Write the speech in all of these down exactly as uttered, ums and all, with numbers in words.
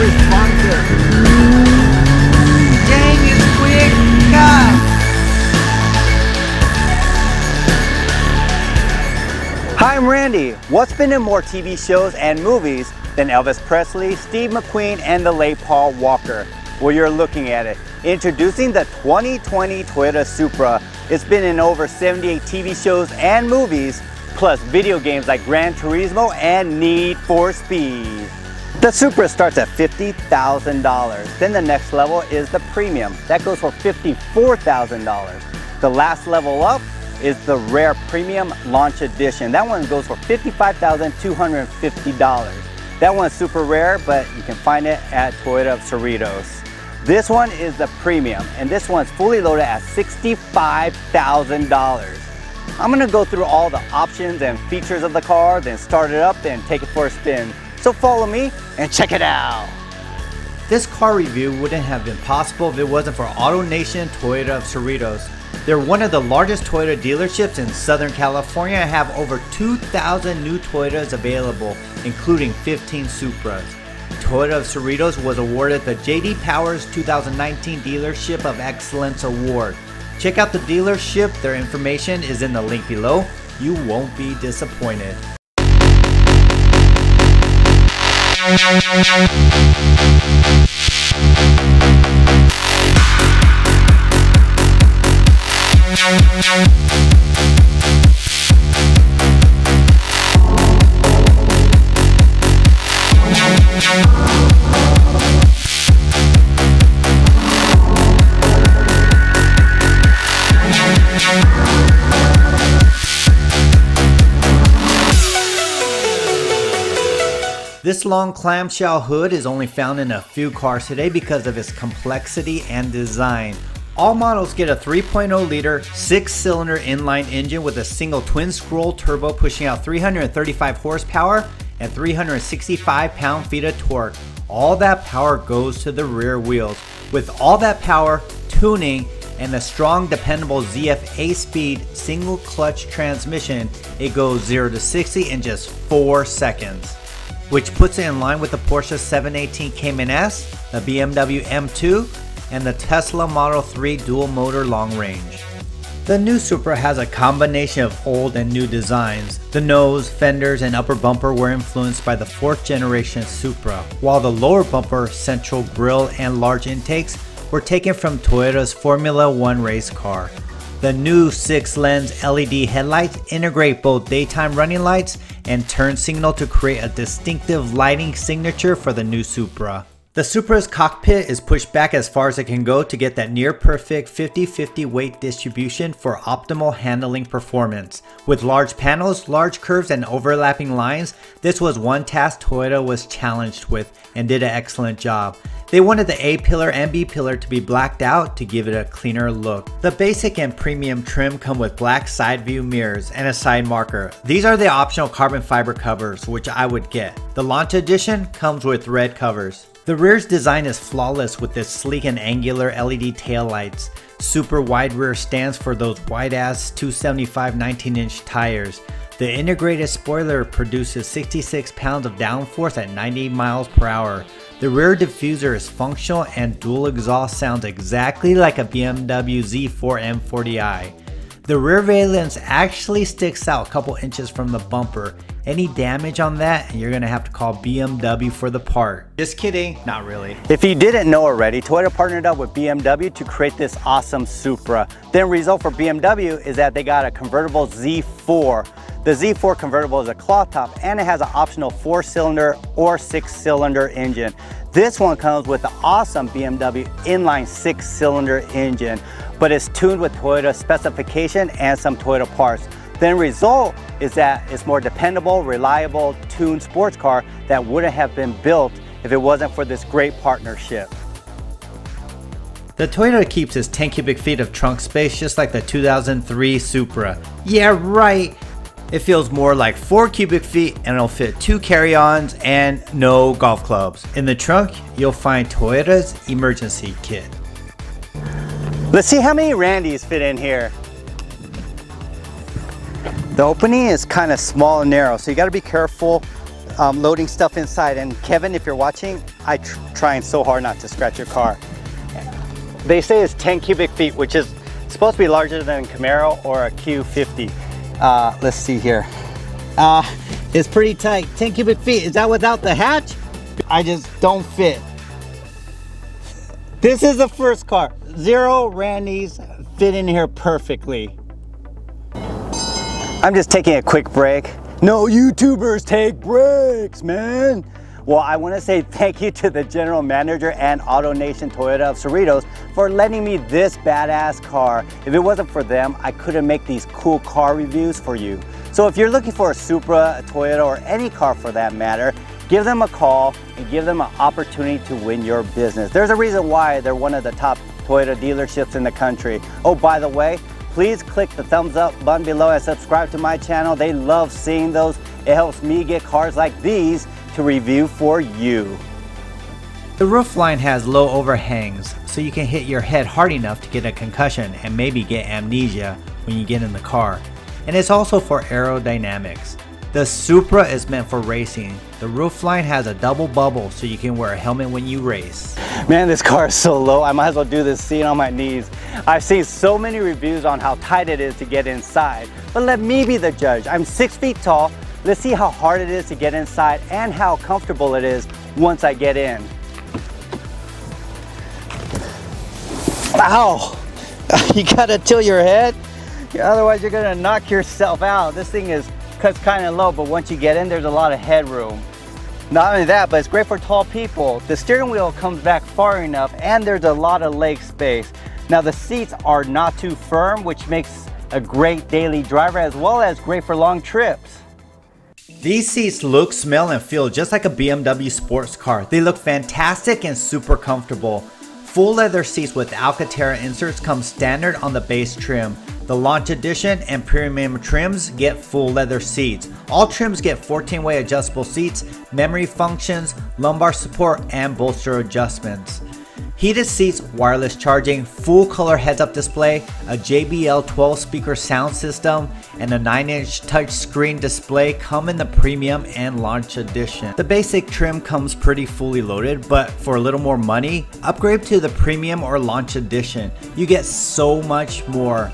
responsive. Dang, it's quick. God. Hi, I'm Randy. What's been in more T V shows and movies than Elvis Presley, Steve McQueen, and the late Paul Walker? Well, you're looking at it. Introducing the twenty twenty Toyota Supra. It's been in over seventy-eight T V shows and movies, plus video games like Gran Turismo and Need for Speed. The Supra starts at fifty thousand dollars. Then the next level is the Premium. That goes for fifty-four thousand dollars. The last level up is the Rare Premium Launch Edition. That one goes for fifty-five thousand two hundred fifty dollars. That one's super rare, but you can find it at Toyota of Cerritos. This one is the Premium, and this one's fully loaded at sixty-five thousand dollars. I'm gonna go through all the options and features of the car, then start it up and take it for a spin. So follow me and check it out. This car review wouldn't have been possible if it wasn't for AutoNation Toyota of Cerritos. They're one of the largest Toyota dealerships in Southern California and have over two thousand new Toyotas available, including fifteen Supras. Toyota of Cerritos was awarded the J D Powers two thousand nineteen Dealership of Excellence Award. Check out the dealership. Their information is in the link below. You won't be disappointed. This long clamshell hood is only found in a few cars today because of its complexity and design. All models get a three point oh liter six cylinder inline engine with a single twin scroll turbo pushing out three hundred thirty-five horsepower and three hundred sixty-five pound-feet of torque. All that power goes to the rear wheels. With all that power, tuning, and the strong dependable Z F eight speed single clutch transmission, it goes zero to sixty in just four seconds, which puts it in line with the Porsche seven eighteen Cayman S, the B M W M two, and the Tesla Model three dual motor long range. The new Supra has a combination of old and new designs. The nose, fenders, and upper bumper were influenced by the fourth generation Supra, while the lower bumper, central grille, and large intakes were taken from Toyota's Formula One race car. The new six lens L E D headlights integrate both daytime running lights and turn signal to create a distinctive lighting signature for the new Supra. The Supra's cockpit is pushed back as far as it can go to get that near-perfect fifty fifty weight distribution for optimal handling performance. With large panels, large curves, and overlapping lines, this was one task Toyota was challenged with and did an excellent job. They wanted the A-pillar and B-pillar to be blacked out to give it a cleaner look. The basic and premium trim come with black side view mirrors and a side marker. These are the optional carbon fiber covers, which I would get. The Launch Edition comes with red covers. The rear's design is flawless with its sleek and angular L E D taillights. Super wide rear stands for those wide-ass two seventy-five nineteen inch tires. The integrated spoiler produces sixty-six pounds of downforce at ninety miles per hour. The rear diffuser is functional and dual exhaust sounds exactly like a B M W Z four M forty i. The rear valence actually sticks out a couple inches from the bumper. Any damage on that and you're gonna have to call B M W for the part. Just kidding, not really. If you didn't know already, Toyota partnered up with B M W to create this awesome Supra. The result for B M W is that they got a convertible Z four. The Z four convertible is a cloth top and it has an optional four cylinder or six cylinder engine. This one comes with the awesome B M W inline six cylinder engine, but it's tuned with Toyota specification and some Toyota parts. The result is that it's more dependable, reliable, tuned sports car that wouldn't have been built if it wasn't for this great partnership. The Toyota keeps its ten cubic feet of trunk space just like the two thousand three Supra. Yeah, right. It feels more like four cubic feet and it'll fit two carry-ons and no golf clubs. In the trunk, you'll find Toyota's emergency kit. Let's see how many Randys fit in here. The opening is kind of small and narrow, so you gotta be careful um, loading stuff inside. And Kevin, if you're watching, I'm tr trying so hard not to scratch your car. They say it's ten cubic feet, which is supposed to be larger than a Camaro or a Q fifty. Uh, let's see here. Uh, it's pretty tight. ten cubic feet. Is that without the hatch? I just don't fit. This is the first car. Zero Randy's fit in here perfectly. I'm just taking a quick break. No YouTubers take breaks, man. Well, I want to say thank you to the general manager and AutoNation Toyota of Cerritos for lending me this badass car. If it wasn't for them, I couldn't make these cool car reviews for you. So if you're looking for a Supra, a Toyota, or any car for that matter, give them a call and give them an opportunity to win your business. There's a reason why they're one of the top Toyota dealerships in the country. Oh, by the way, please click the thumbs up button below and subscribe to my channel. They love seeing those. It helps me get cars like these to review for you. The roofline has low overhangs, so you can hit your head hard enough to get a concussion and maybe get amnesia when you get in the car. And it's also for aerodynamics. The Supra is meant for racing. The roofline has a double bubble, so you can wear a helmet when you race. Man, this car is so low, I might as well do this scene on my knees. I've seen so many reviews on how tight it is to get inside, but let me be the judge. I'm six feet tall. Let's see how hard it is to get inside and how comfortable it is once I get in. Wow, you gotta tilt your head, otherwise you're gonna knock yourself out. This thing is cuts kind of low, but once you get in, there's a lot of headroom. Not only that, but it's great for tall people. The steering wheel comes back far enough and there's a lot of leg space. Now the seats are not too firm, which makes a great daily driver as well as great for long trips. These seats look, smell, and feel just like a B M W sports car. They look fantastic and super comfortable. Full leather seats with Alcantara inserts come standard on the base trim. The Launch Edition and Premium trims get full leather seats. All trims get fourteen way adjustable seats, memory functions, lumbar support, and bolster adjustments. Heated seats, wireless charging, full color heads-up display, a J B L twelve speaker sound system, and a nine inch touchscreen display come in the Premium and Launch Edition. The basic trim comes pretty fully loaded, but for a little more money, upgrade to the Premium or Launch Edition. You get so much more.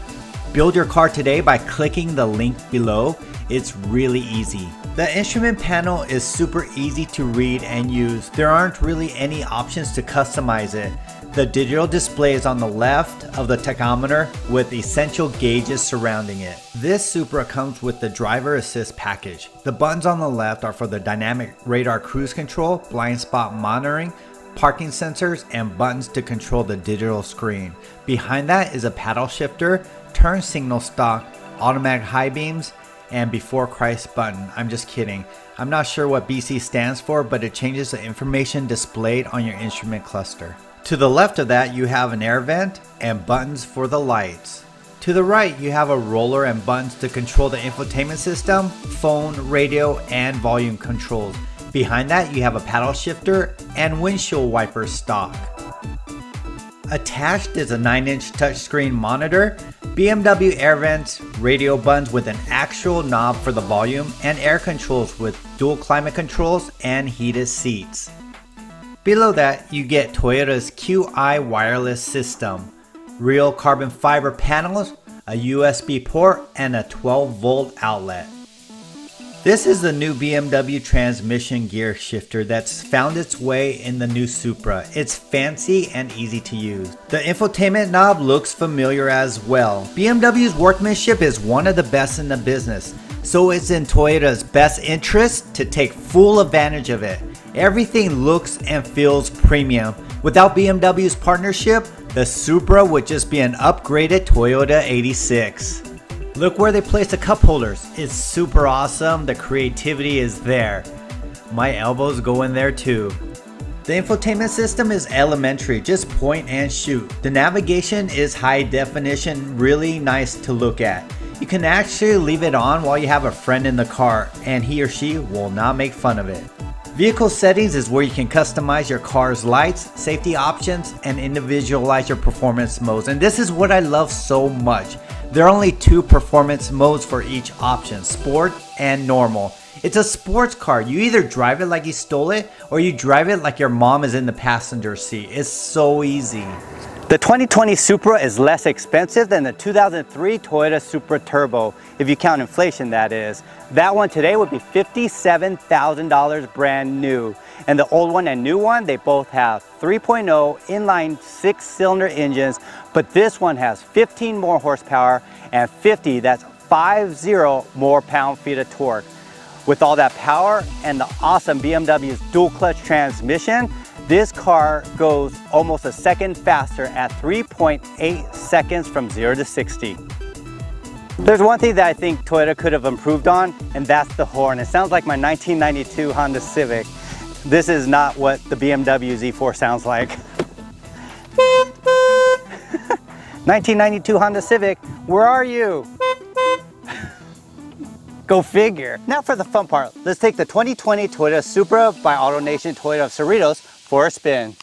Build your car today by clicking the link below. It's really easy. The instrument panel is super easy to read and use. There aren't really any options to customize it. The digital display is on the left of the tachometer with essential gauges surrounding it. This Supra comes with the driver assist package. The buttons on the left are for the dynamic radar cruise control, blind spot monitoring, parking sensors, and buttons to control the digital screen. Behind that is a paddle shifter, turn signal stock, automatic high beams, and before Christ button. I'm just kidding. I'm not sure what B C stands for, but it changes the information displayed on your instrument cluster. To the left of that, you have an air vent and buttons for the lights. To the right, you have a roller and buttons to control the infotainment system, phone, radio, and volume controls. Behind that, you have a paddle shifter and windshield wiper stock. Attached is a nine inch touchscreen monitor, B M W air vents, radio buttons with an actual knob for the volume, and air controls with dual climate controls and heated seats. Below that, you get Toyota's Q I wireless system, real carbon fiber panels, a U S B port, and a twelve volt outlet. This is the new B M W transmission gear shifter that's found its way in the new Supra. It's fancy and easy to use. The infotainment knob looks familiar as well. B M W's workmanship is one of the best in the business, so it's in Toyota's best interest to take full advantage of it. Everything looks and feels premium. Without B M W's partnership, the Supra would just be an upgraded Toyota eighty-six. Look where they place the cup holders. It's super awesome. The creativity is there. My elbows go in there too. The infotainment system is elementary, just point and shoot. The navigation is high definition, really nice to look at. You can actually leave it on while you have a friend in the car and he or she will not make fun of it. Vehicle settings is where you can customize your car's lights, safety options, and individualize your performance modes. And this is what I love so much. There are only two performance modes for each option, sport and normal. It's a sports car. You either drive it like you stole it, or you drive it like your mom is in the passenger seat. It's so easy. The twenty twenty Supra is less expensive than the two thousand three Toyota Supra Turbo, if you count inflation that is. That one today would be fifty-seven thousand dollars brand new. And the old one and new one, they both have three point oh inline six cylinder engines, but this one has fifteen more horsepower and fifty, that's fifty more pound feet of torque. With all that power and the awesome B M W's dual clutch transmission, this car goes almost a second faster at three point eight seconds from zero to sixty. There's one thing that I think Toyota could have improved on, and that's the horn. It sounds like my nineteen ninety-two Honda Civic. This is not what the B M W Z four sounds like. nineteen ninety-two Honda Civic, where are you? Go figure. Now for the fun part, let's take the twenty twenty Toyota Supra by AutoNation Toyota of Cerritos for a spin.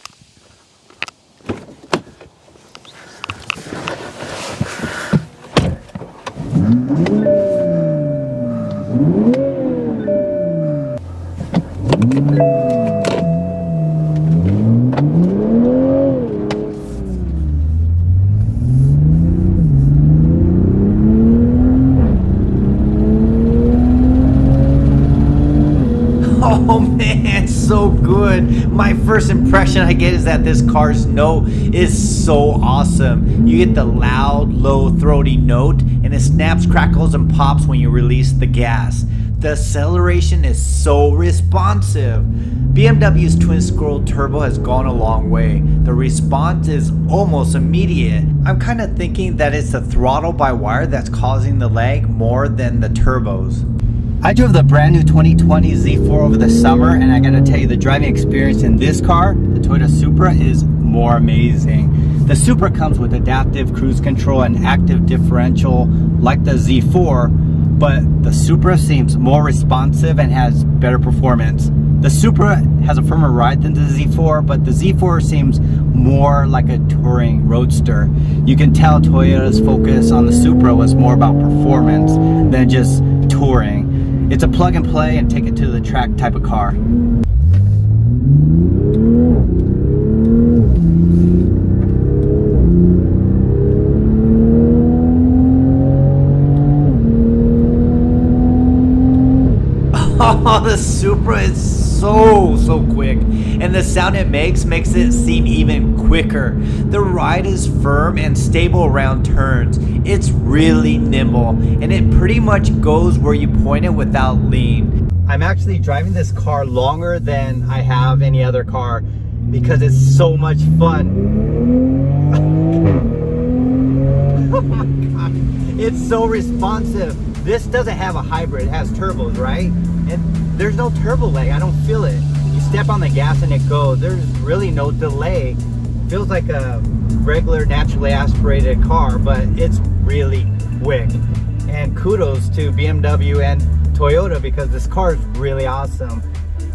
Oh man, so good. My first impression I get is that this car's note is so awesome. You get the loud, low, throaty note, and it snaps, crackles, and pops when you release the gas. The acceleration is so responsive. B M W's twin-scroll turbo has gone a long way. The response is almost immediate. I'm kind of thinking that it's the throttle-by-wire that's causing the lag more than the turbos. I drove the brand new twenty twenty Z four over the summer, and I gotta tell you, the driving experience in this car, the Toyota Supra, is more amazing. The Supra comes with adaptive cruise control and active differential like the Z four, but the Supra seems more responsive and has better performance. The Supra has a firmer ride than the Z four, but the Z four seems more like a touring roadster. You can tell Toyota's focus on the Supra was more about performance than just touring. It's a plug and play and take it to the track type of car. Oh, the Supra is so, so quick. And the sound it makes makes it seem even quicker. The ride is firm and stable around turns. It's really nimble, and it pretty much goes where you point it without lean. I'm actually driving this car longer than I have any other car because it's so much fun. Oh my God. It's so responsive. This doesn't have a hybrid, it has turbos, right? And there's no turbo lag, I don't feel it. You step on the gas and it goes. There's really no delay. Feels like a regular naturally aspirated car, but it's really quick. And kudos to B M W and Toyota because this car is really awesome.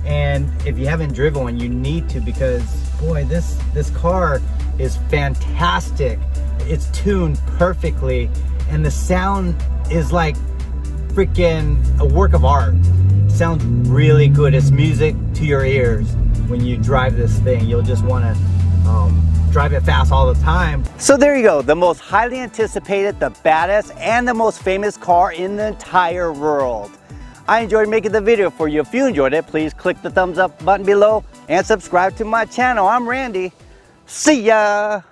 And if you haven't driven one, you need to because boy, this, this car is fantastic. It's tuned perfectly and the sound is like freaking a work of art. It sounds really good. It's music to your ears when you drive this thing. You'll just want to um, drive it fast all the time. So there you go, the most highly anticipated, the baddest, and the most famous car in the entire world. I enjoyed making the video for you. If you enjoyed it, please click the thumbs up button below and subscribe to my channel. I'm Randy. See ya!